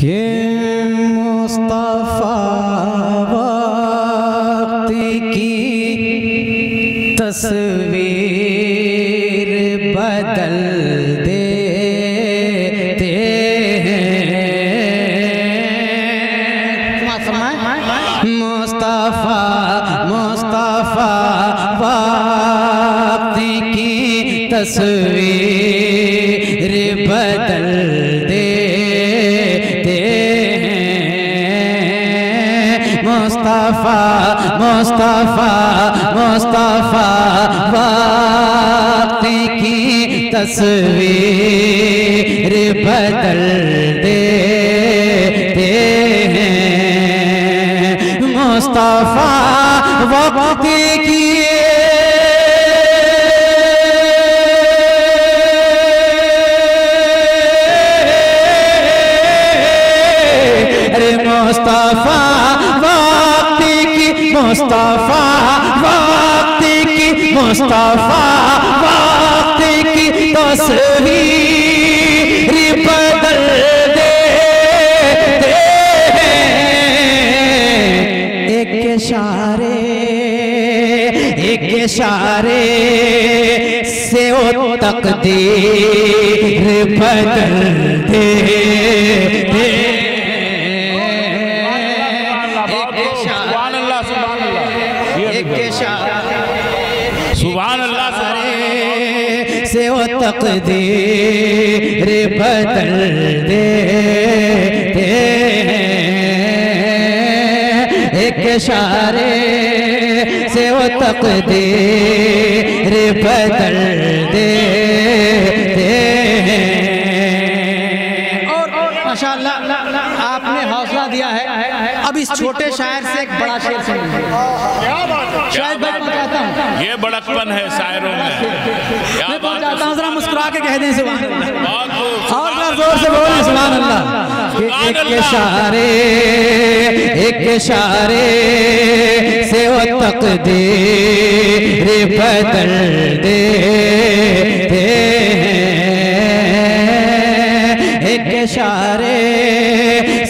मुस्तफा वक्त की तस्वीर बदल देते हैं। मुस्तफा मुस्तफा वक्त की तस्वीर बदल मुस्तफा मुस्तफा मुस्तफा वक्त की तस्वीर बदल देते हैं। मुस्तफा वक्त की मुस्तफा मुस्तफा वक्त की मुस्तफा वक्त की तस्वीर बदल देते हैं। एक इशारे से वो तकदीर बदल देते हैं। सुभान अल्लाह से वो तकदीर बदल देते हैं। एक इशारे से वो तकदीर बदल देते हैं। और माशाअल्लाह आपने हौसला दिया है। अब इस छोटे शायर से एक बड़ा शेर सुनिए। ये बड़कपन है शायरों में। मैं चाहता हूँ जरा मुस्कुरा के कह दें सुभान अल्लाह और जरा जोर से बोलें सुभान अल्लाह। एक इशारे से वो तकदीर बदल देते हैं। एक इशारे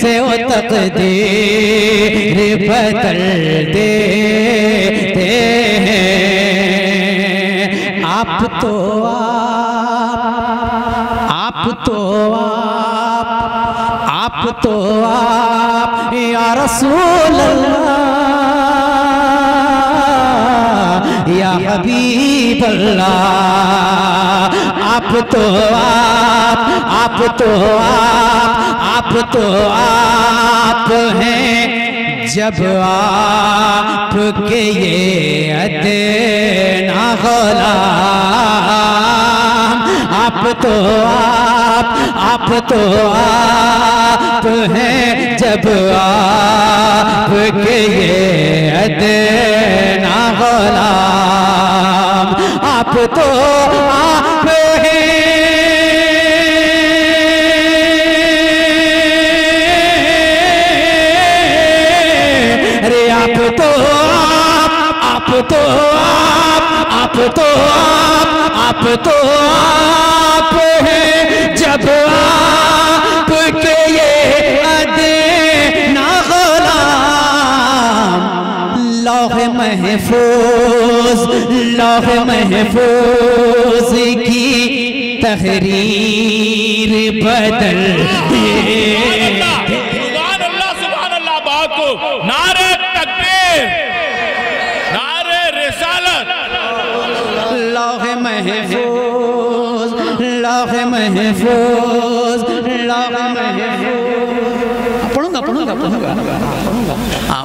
से वो तकदीर बदल देते हैं। आप तो आप या रसूल अल्लाह या हबीब अल्लाह। आप तो आप हैं जब आप के ये अदना गुलाम। आप तो आप हैं जब आप के ये अदना गुलाम। आप तो आप हैं रे। आप तो आप हैं जब आप के ये अदना गुलाम। लौह महफूज की तहरीर बदल दे। पढ़ूंगा।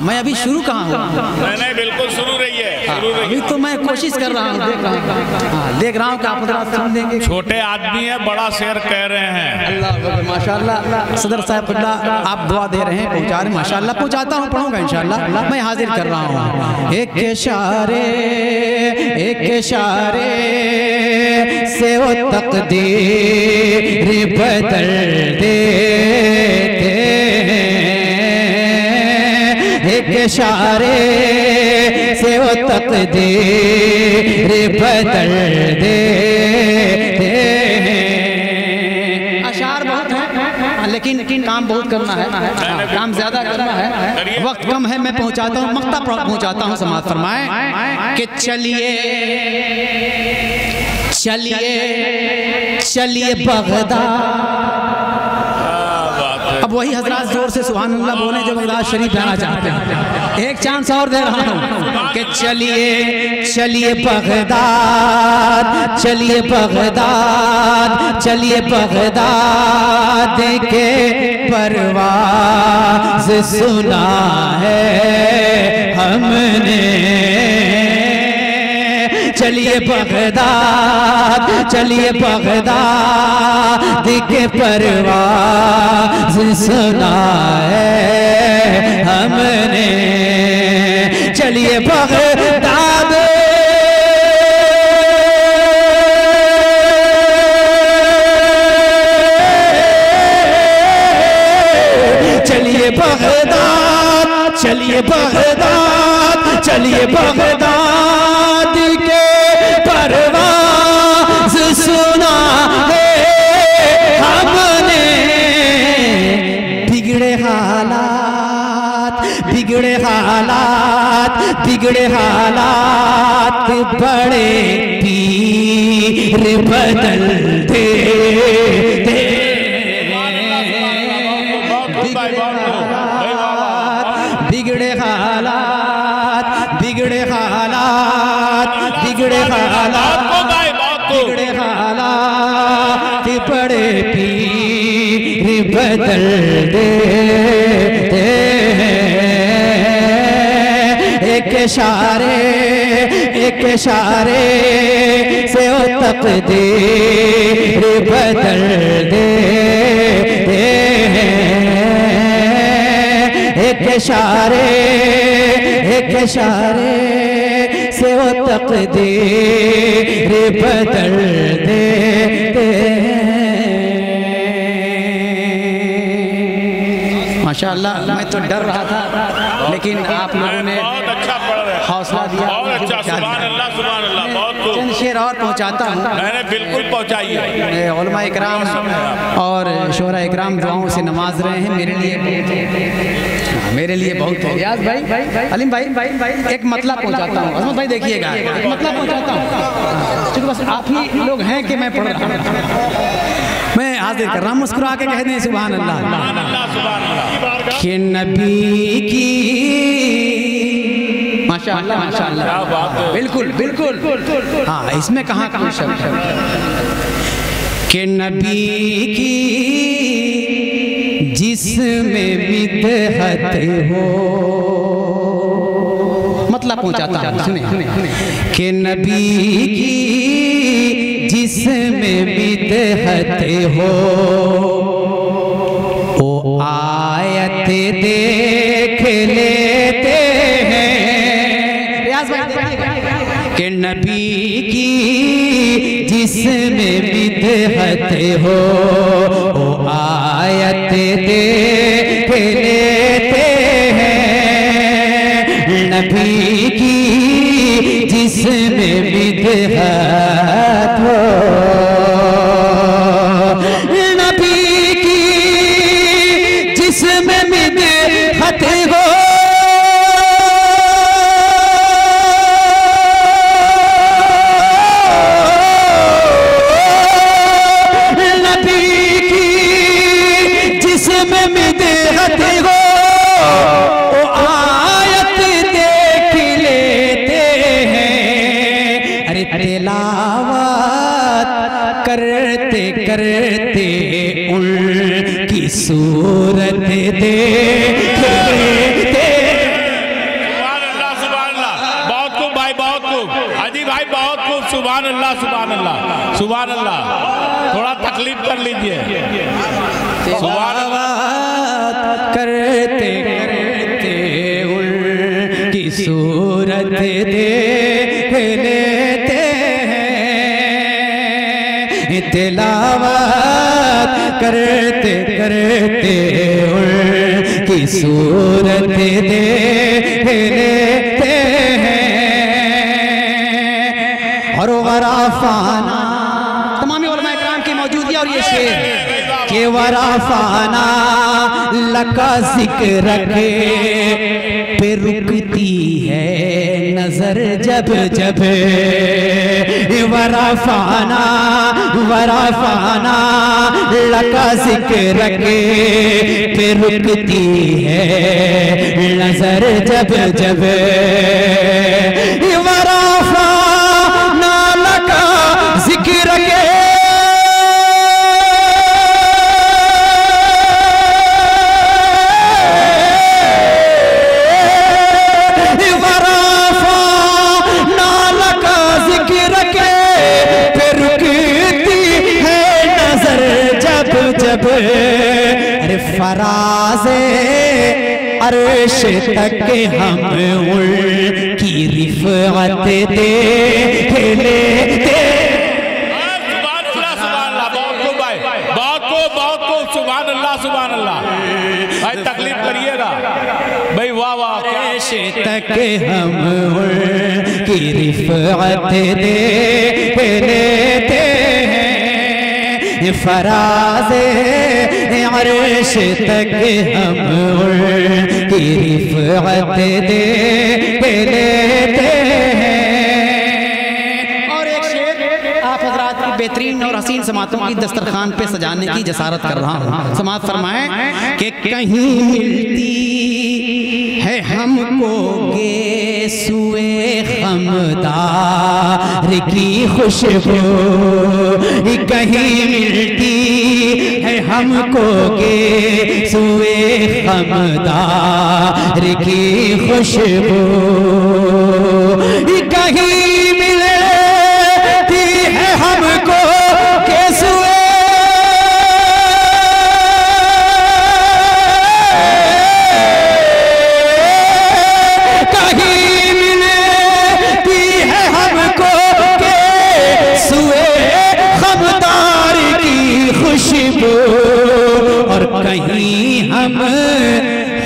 मैं अभी शुरू कहाँ हूँ? बिल्कुल शुरू रही है। अभी तो मैं कोशिश कर रहा हूँ, देख रहा हूँ कि आप जरा सुन देंगे। छोटे आदमी है, बड़ा शेर कह रहे हैं। अल्लाह माशाल्लाह। सदर साहब आप दुआ दे रहे हैं, पहुँचा रहे हैं माशाल्लाह। पहुँचाता हूँ, पढ़ूंगा इंशाल्लाह। मैं हाजिर कर रहा हूँ। एक इशारे से वो तकदीर बदल देते हैं। एक इशारे से वो तकदीर बदल देते हैं। अशार बहुत हैं, लेकिन काम बहुत करना है, काम ज्यादा करना है, वक्त कम है। मैं पहुंचाता हूँ, मक्ता पहुंचाता हूँ। समाज फरमाए कि चलिए चलिए चलिए बगदाद। अब वही हजरात जोर से सुभान अल्लाह बोले जो बगदाद शरीफ जाना चाहते हैं। एक चांस और दे रहा हूँ कि चलिए चलिए बगदाद, चलिए बगदाद, चलिए बगदाद के परवाज़ सुना है हमने। चलिए बगदाद, चलिए बगदाद के परवाज़ सुना है हमने। चलिए बगदाद, चलिए बगदाद, चलिए बगदाद, चलिए बगदाद के परवाज़ सुना है हमने। बिगड़े हालात, बिगड़े हालात, बिगड़े हालात, बड़े पीर बदल दे दे। बिगड़े हालात, बिगड़े हालात, बिगड़े हालात, बिगड़े हालात, बड़े पीर बदल देते हैं। एक इशारे से वो तकदीर बदल देते हैं। एक इशारे से वो तकदीर बदल देते हैं। माशाल्लाह, मैं तो डर रहा था लेकिन आप लोगों ने हौसला दिया। चंद शेर और पहुँचाता हूँ। बिल्कुल पहुँचाइए। उलमा इकराम और शोरा इकराम दुआओं से नवाज रहे हैं मेरे लिए बहुत है। रियाज भाई, अलीम भाई, एक मतलब पहुँचाता हूँ। अजमत भाई देखिएगा, एक मतलब पहुँचाता हूँ। चूँकि बस आप ही लोग हैं कि मैं पढ़ रहा, मैं हाजिर कर रहा हूँ। मुस्कुरा के कह दें सुभान अल्लाह के नबी की। माशाअल्लाह, माशाअल्लाह, बिल्कुल बिल्कुल। हाँ, इसमें कहाँ कहाँ के नबी की जिसमें मितहत हो। मतलब पहुँचाता हूँ के नबी की जिसमें मितहत हो। ओ आयत देख लेते के नबी की जिसमें बिदअत हो। ओ आयत देख लेते हैं नबी की जिसमें बिदअत हो। नबी की जिसमें बिदअत हो। करते उनकी सूरत देख लेते। सुभान अल्लाह, सुभान अल्लाह, बहुत खूब भाई, बहुत खूब हाजी भाई, बहुत खूब। सुभान अल्लाह, सुभान अल्लाह, सुभान अल्लाह। थोड़ा तकलीफ कर लीजिए। सुभान अल्लाह करते करते उनकी सूरत देख लेते। तिलावत करते करते उनकी सूरत देख लेते हैं। और वरा फाना तमाम उलमा-ए-किराम की मौजूदगी। और ये शेर ये वरा फाना लका जिक्र के पे रुकती है नजर जब जब वरा फाना लका जिक्र के पे रुकती है नजर जब जब वरा फाना लका जिक्र के फराज़े अर्श तक हम उनकी रिफ़अत दे लेते। सुभान अल्लाह, सुभान अल्लाह, बहुत खूब, सुभान अल्लाह, भाई तकलीफ करिएगा भाई, वाह वाह। अर्श तक हम उनकी रिफ़अत दे लेते हैं, फराज़े अर्श तक हम उनकी रिफ़अत दे लेते हैं। और एक शेर आप हज़रात की बेहतरीन और हसीन समातों की दस्तरखान पे सजाने की जसारत कर रहा हूँ। समात फरमाएं कि कहीं मिलती है हमको गेसुए हमदार की खुशबू, कहीं मिलती हमको के सुए हमदार की खुशबू, कहीं मिलती है हमको के सुए कहीं हम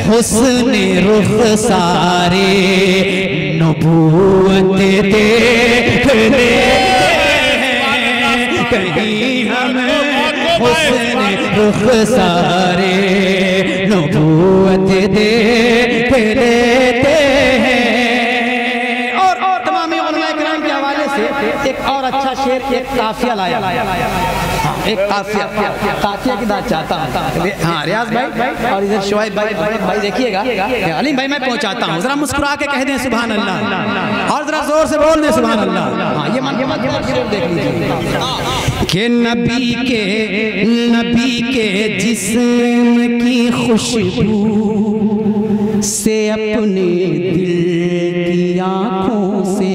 हुस्न रुख सारे नबूवत दे ले, कहीं हम हुस्न रुख सारे नबूवत दे लेते हैं। और तमाम उलमाए किराम के हवाले से एक और अच्छा शेर, एक काफिया लाया, एक काफिया की बात चाहता हूँ। हाँ रियाज भाई और इधर शुआइब भाई देखिएगा, अलीम भाई मैं पहुँचाता हूँ। जरा मुस्कुरा के कह दें सुभान अल्लाह, और जरा जोर से बोल दें सुभान अल्लाह। हाँ ये देख लीजिए कि नबी के जिस्म की खुशबू से अपने दिल की आँखों से,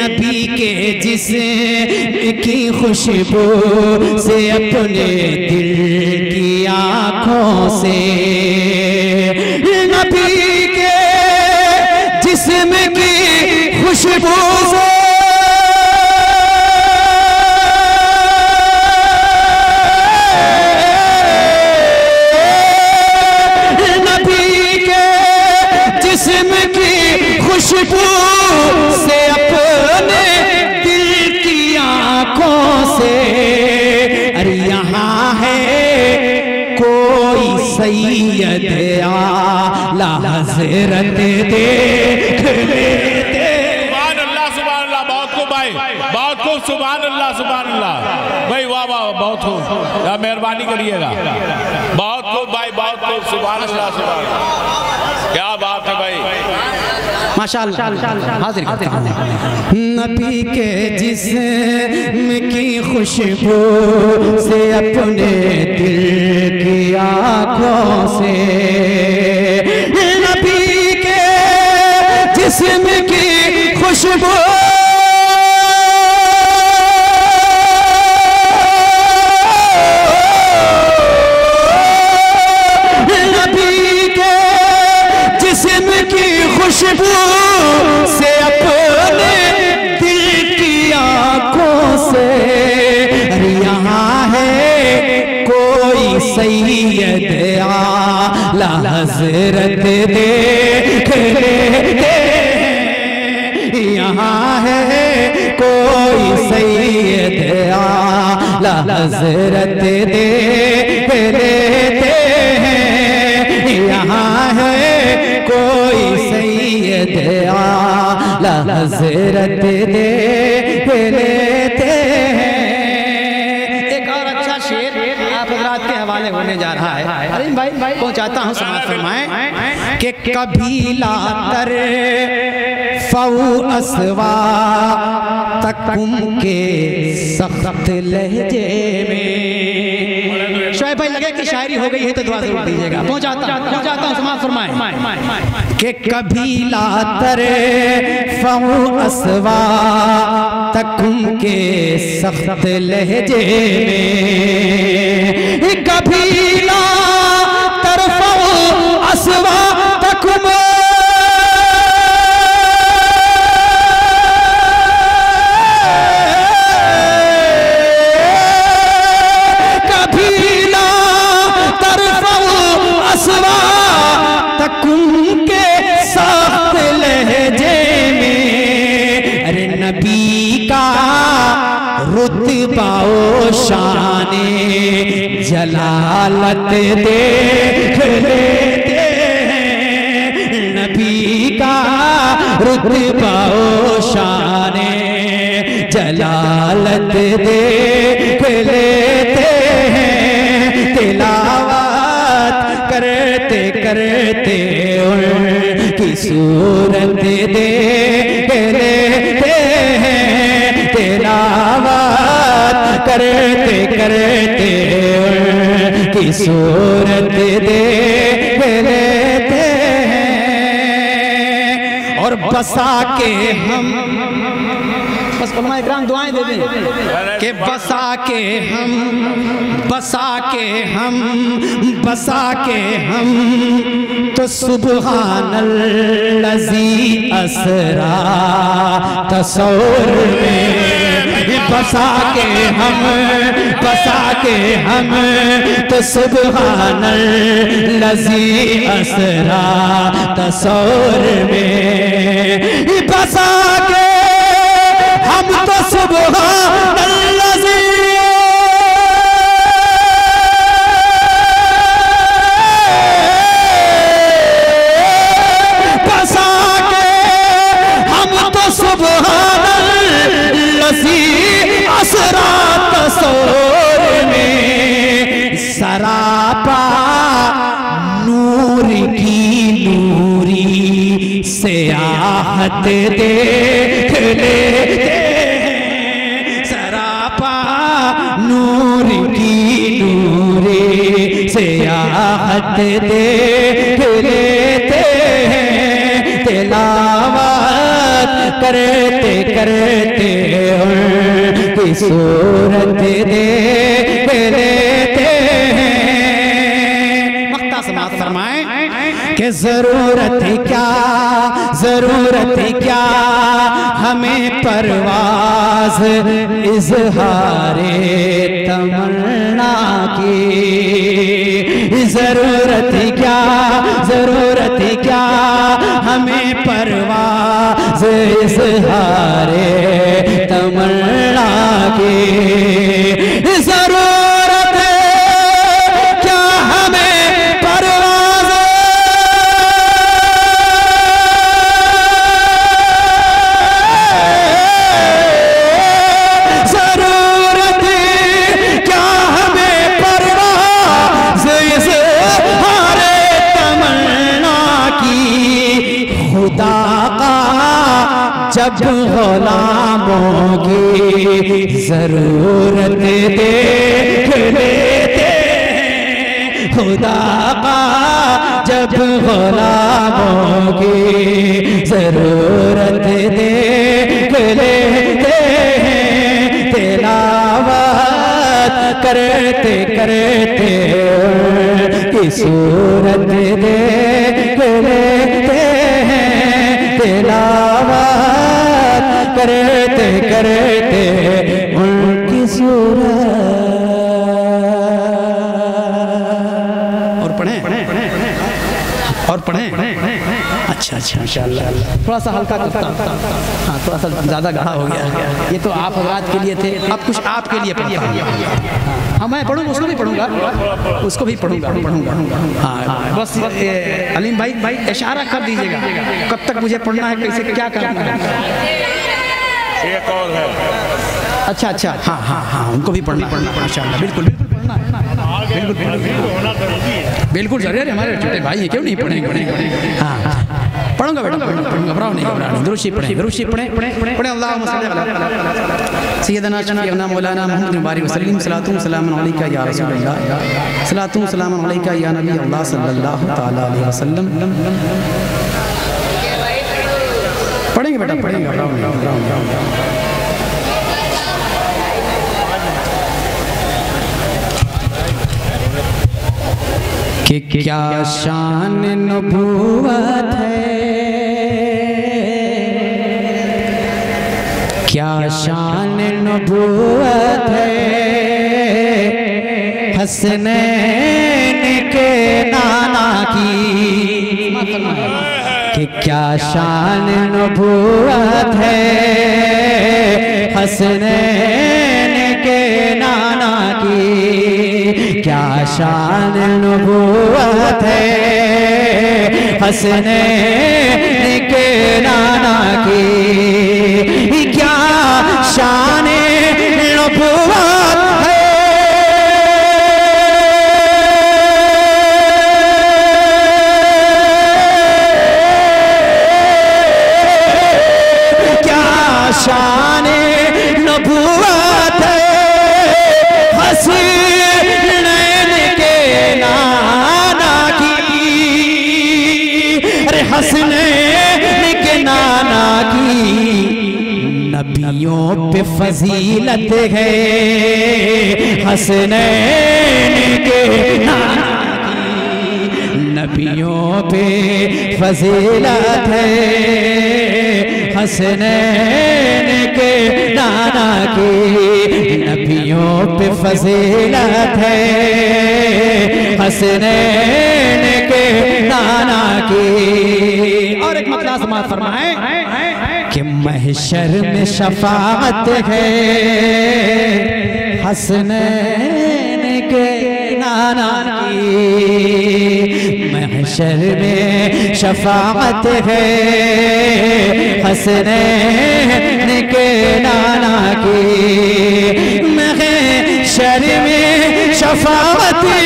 नबी के जिस्म की खुशबू से अपने दिल की आँखों से, नबी के जिस्म की खुशबू से सैयद आला हज़रत देख लेते। सुभान अल्लाह, सुभान अल्लाह, बहुत खूब भाई, बहुत खूब, सुभान अल्लाह, सुभान अल्लाह भाई, वाह वाह, बहुत खूब, मेहरबानी करिएगा, बहुत खूब भाई, बहुत खूब, सुभान अल्लाह, सुभान अल्लाह, क्या बात है भाई, माशाअल्लाह। हाजिर नबी के जिस्म की खुशबू से अपने दिल की आँखों से, नबी के जिस्म की खुशबू से अपने दिल की आँखों से, यहाँ है कोई सैयद आला हज़रत देख लेते, यहाँ है कोई सैयद आला हज़रत दे देते हैं, यहाँ है कोई सैयद आला हज़रत दे देते हैं। एक और अच्छा शेर आप हज़रात के हवाले होने जा रहा है, अरे भाई पहुँचाता हूँ, समाज फरमाएं कि कभी ला कर असवा तकुम के सख्त लहजे में। शोएब भाई लगे कि शायरी हो गई है तो दुआ जरूर दीजिएगा। पहुंचाता हूं, समाज फरमाएं कि कभी ला तर फऊ असवा तकुम के सख्त लहजे में, कभी ला तर फऊ असवा तकुम पाओ शाने जलालत देख लेते हैं, नबी का रुतबाओ शाने जलालत देख लेते हैं। तिलावत करते करते उनकी सूरत देख लेते हैं, तिलावत करते करते उनकी सूरत देख लेते हैं। और बसा के हम बस इकराम दुआएं दे दें कि बसा के हम बसा के हम बसा के हम तो सुबहानल्लज़ी असरा तस्वुर में, बसा के हम बसा के हम तो सुबहानल्लज़ी असरा तस्वुर में, बसा के हम तो सुबहानल्लज़ी बसा के हम तो सुबहानल्लज़ी असरा तस्वुर में। सरापा नूर की नूरी से आहत देख लेते हैं, सरापा नूर की नूरी से आहत देख लेते हैं। तिलावत करते करते उनकी सूरत देख लेते हैं। मक्ता समाज फरमाएं कि ज़रूरत क्या हमें परवाज़ इज़हारे तमन्ना की, ज़रूरत क्या हमें परवाज़ इज़हारे तमन्ना की, जब ग़ुलामों की ज़रूरत देख लेते हैं, खुदा का जब ग़ुलामों की ज़रूरत देख लेते हैं। तिलावत करते करते उनकी सूरत देख लेते हैं, तिलावत करते करते उनकी सूरत। और पढ़े और पढ़ें। अच्छा अच्छा इंशाल्लाह थोड़ा सा हल्का करता हूँ। हाँ थोड़ा सा ज़्यादा गाढ़ा हो गया। ये तो आप हजरात के लिए थे, अब कुछ आपके लिए पढ़ता हूँ। हाँ मैं पढ़ूँगा, उसको भी पढ़ूँगा, उसको भी पढ़ूँगा। हाँ बस अलीम भाई इशारा कर दीजिएगा कब तक मुझे पढ़ना है, कैसे क्या करना है। एक और है। अच्छा अच्छा हाँ हाँ हाँ उनको भी पढ़ना इंशाल्लाह बिल्कुल बिल्कुल बिल्कुल बिल्कुल जरूर। हमारे छोटे भाई हैं, क्यों नहीं पढ़ेंगे। हाँ पढ़ूंगा बेटा पढ़ूंगा, घबराओ नहीं घबराओ, दुरुस्ती पढ़े दुरुस्ती पढ़े पढ़े। अल्लाहुम्मा सल्ली अला सय्यदना शफीअना मौलाना मुहम्मद बारी वसल्लम सलातु सलामन अलैका या रसूल अल्लाह सलातु सलामन अलैका या नबी अल्लाह सल्लल्लाहु तआला अलैहि वसल्लम। पढ़ेंगे बेटा पढ़ेंगे, घबराओ नहीं घबराओ। कि क्या शान नबूवत है, क्या शान नबूवत है, हसनैन के नाना की। कि क्या शान नबूवत है, हसनैन के नाना की। क्या शान नबूवत है, हसनैन के नाना की। क्या शान नबूवत है, क्या शान नबूवत है, हसनैन हसनैन के नाना की। नबियों पे फजीलत है हसनैन के नाना की, नबियों पे फजीलत है हसनैन के नाना की, नबियों पे फजीलत है हसनैन के नाना की। और एक मसला समाज फरमाए कि महशर में शफाअत है हसनैन के नाना की, महशर में शफाअत है हसनैन के नाना की, महशर में शफाअत है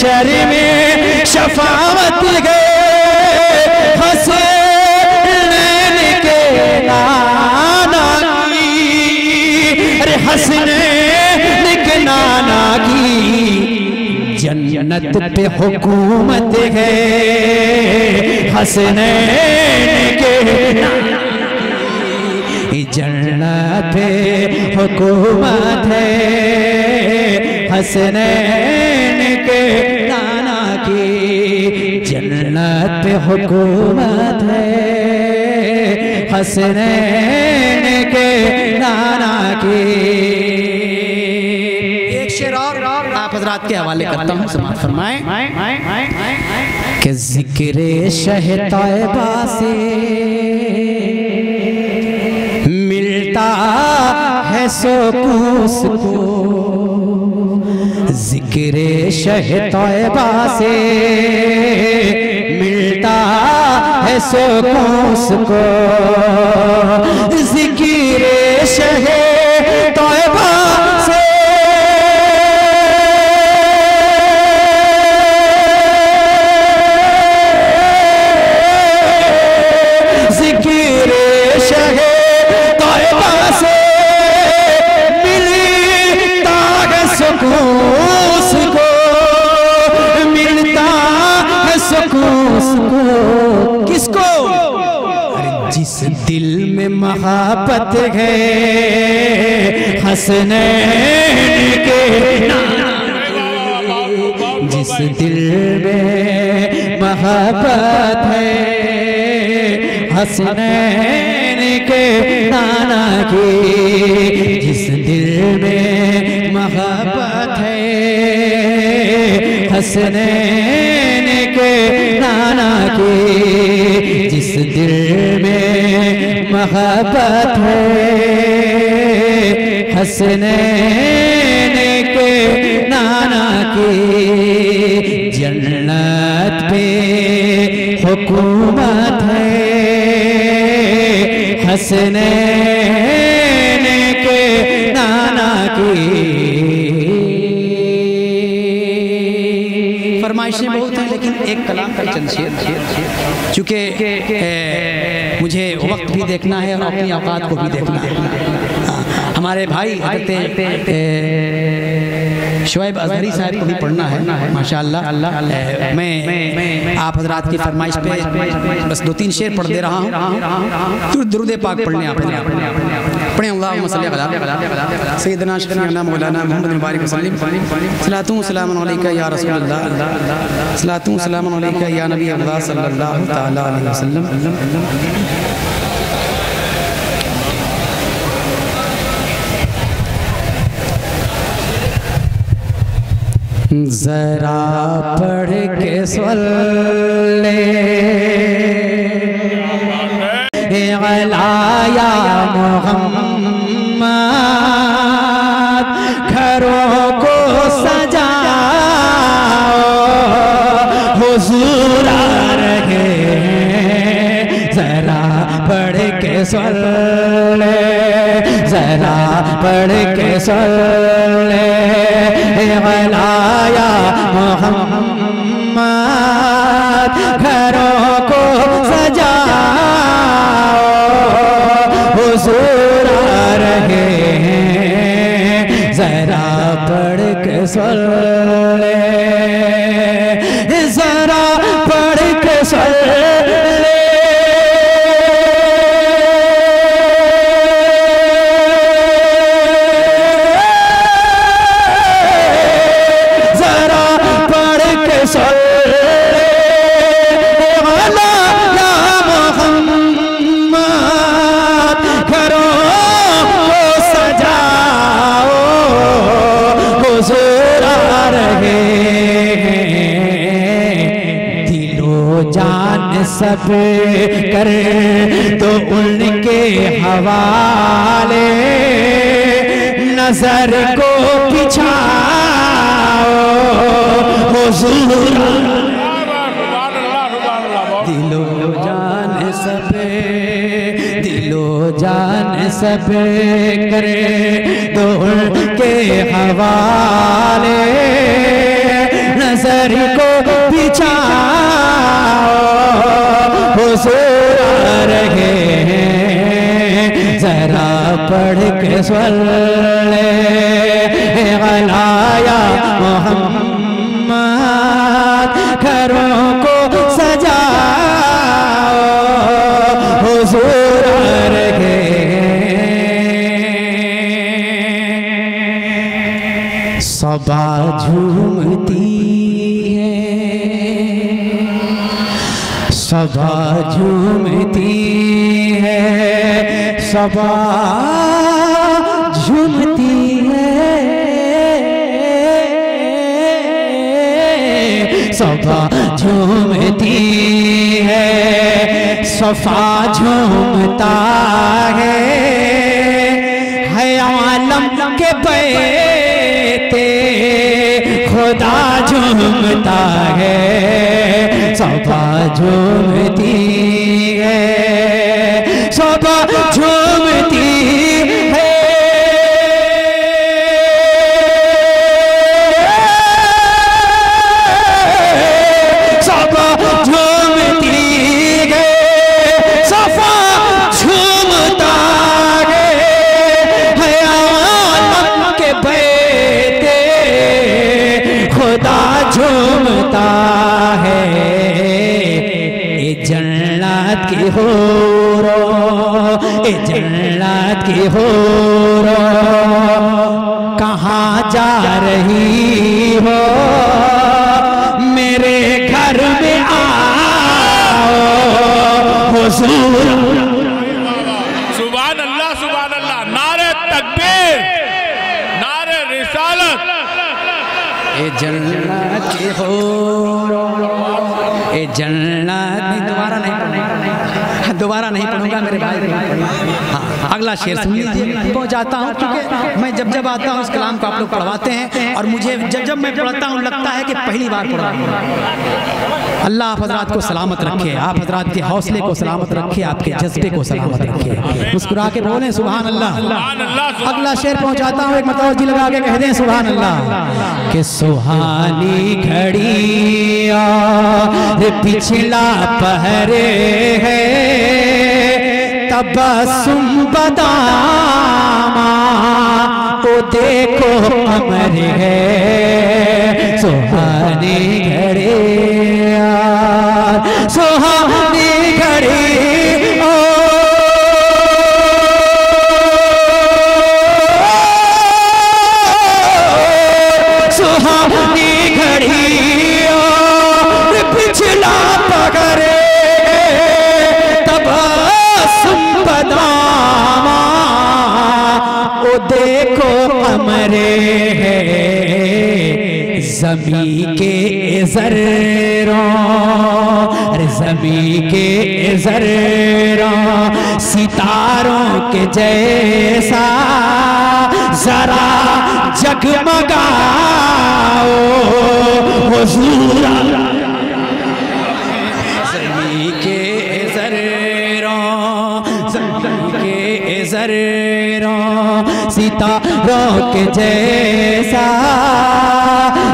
शरीर में शफावत गए हसनैन के नाना की। अरे हसनैन के नाना की, जन्नत पे हुकूमत है हसनैन के नाना की, जन्नत पे हुकूमत है हसनैन के नाना की, जन्नत पे हुकूमत है हसनैन के नाना की। एक शेर और आप हजरात के हवाले करता हूँ, समाज फरमाएं कि जिक्रे शहर तैयबा से मिलता है सुकून सुकून, जिक्रे शहर तैयबा से मिलता है सुकून सुकून, जिक्रे शहर तैयबा से मिलता है सुकून सुकून। किसको? जिस दिल में मोहब्बत है हसनैन के नाना की, जिस दिल में मोहब्बत है हसनैन के नाना की, जिस दिल में मोहब्बत है, हसनैन के नाना की, जिस दिल में मोहब्बत है, हसनैन के नाना की, जन्नत पे हुकूमत है, हसनैन के नाना की। फरमाइशें बहुत हैं लेकिन एक कलाम का चंद शेर, चूँकि मुझे वक्त भी देखना है और अपनी औकात को भी देखना है। हमारे भाई शोएब अजहरी साहब को भी पढ़ना है माशाल्लाह। मैं आप हजरात की फरमाइश पे बस दो तीन शेर पढ़ दे रहा हूँ, फिर दुरूद पाक पढ़ने अपने अल्लाह सैयदना शफीअना मौलाना मोहम्मद मुबारक वसल्लम सलातु वसलाम अलैका या रसूल अल्लाह, सलातु वसलाम अलैका या नबी अल्लाह सल्लल्लाहु तआला अलैहि वसल्लम। जरा पढ़ के सल्ले अला या मुहम्मद, घरों को सजाओ हुजूर आ रहे हैं। जरा पढ़ के सल्ले, जरा पढ़ के सल्ले अला या मोहम्मद, घरों को सजाओ हुजूर आ रहे हैं। जरा पढ़ के सल्ले, जरा पढ़ के सल्ले सब कर तो उनके हवाले, नजर को पिछाओ हुजूर, दिलो जान सब, दिलो जान सब कर तो उनके हवाले, नजर को पिछाओ हुजूर आ रहे हैं। जरा पढ़ के सल्ले अला या मोहम्मद, घरों को सजाओ हुजूर आ रहे हैं। सबा झूमती सबा झूमती है, सबा झूमती है, सबा झूमती है, सफा झूमता है आलम के बैते खुदा झूमता है। सबा झूमती है, सबा झूमती है, सबा झूमती है, सफा झूमता है आलम के बैते खुदा झूमता है। जन्नत की होरो, ए जन्नत की होरो कहाँ जा रही हो, मेरे घर में आओ हुजूर। जन्नत हो ए जन्नत। दोबारा नहीं पढ़ूंगा मेरे भाई। हाँ, अगला शेर सुन लीजिए। पहुँचाता हूँ क्योंकि मैं जब जब आता हूँ इस कलाम को आप लोग पढ़वाते हैं और मुझे जब जब मैं पढ़ता हूँ लगता है कि पहली बार पढ़ा हूँ। अल्लाह आप हजरात को सलामत रखे, आप हजरात के हौसले को सलामत रखे, आपके जज्बे को सलामत रखे। मुस्कुरा के बोलें सुभान अल्लाह। अगला शेर पहुँचाता हूँ, एक मतलब जी लगा के कह दें सुभान अल्लाह। कि सुहानी घड़िया पिछला पहरे है, तबसुम बदामा ओ देखो अमर है। सुहानी घड़ी यार, सुहानी घड़ी ज़मी के ज़रों, अरे ज़मी के ज़रों सितारों के जैसा जरा जगमगाओ हुजूर। ज़मी के ज़रों सितारों के जैसा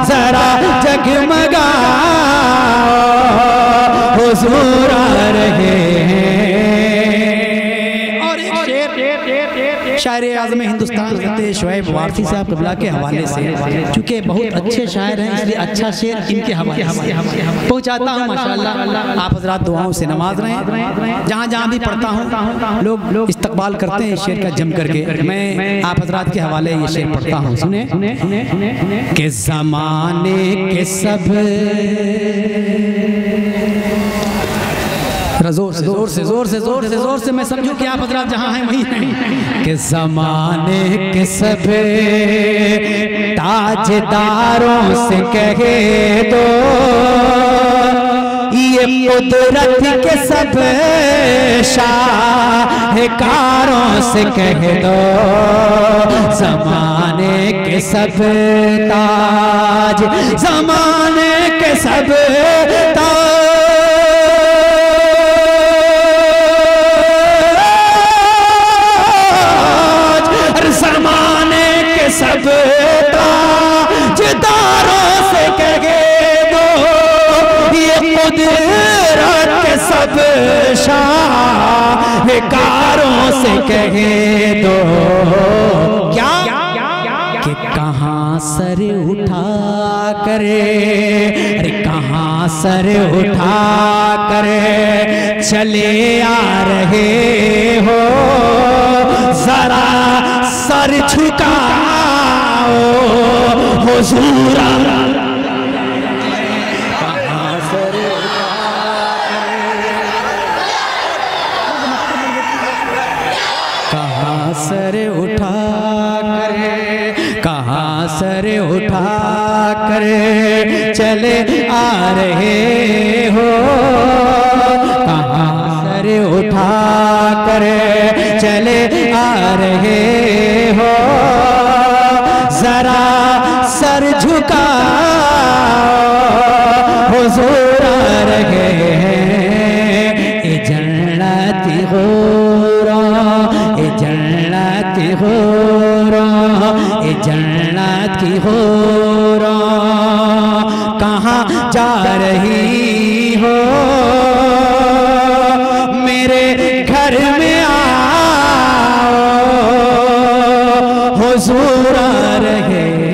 जरा जगमगा हुजूर रहे हैं। और एक शेर शायर-ए-आज़म हिंदुस्तान कहते शुएब वारसी साहब क़िबला के हवाले से, चूँकि बहुत अच्छे शायर हैं इसलिए अच्छा शेर इनके हवाले पहुँचाता हूँ। माशाल्लाह आप हजरात दुआओं से नमाज रहें, जहाँ जहाँ भी पढ़ता हूँ लोग इस्तकबाल करते हैं इस शेर का जम करके। मैं आप हजरात के हवाले ये शेर पढ़ता हूँ, सुने। के ज़माने के सब जोर से मैं समझूं कि आप हजरात जहाँ हैं वहीं हैं। कि ज़माने के सब ताजदारों से कहे दो, ये कुदरत के सब शाहकारों से कहे दो। ज़माने के सब ताज, ज़माने के सब ताज, सब ताजदारों से कहे दो, ये कुदरत के सब शाहकारों से कहे दो। क्या कि कहाँ सर उठा करे, अरे कहाँ सर उठा करे चले आ रहे हो, जरा सर झुका हुजूर। कहाँ सर उठा करे, कहाँ सर उठा करे चले आ रहे हो, कहाँ सर उठा करे चले आ रहे हो, जरा सर झुका हुजूर रहे हैं। ए जन्नती हुरो, ए जन्नती हुरो, ए जन्नती हुरो, कहाँ जा रही हो मेरे घर में आओ हुजूर रहे।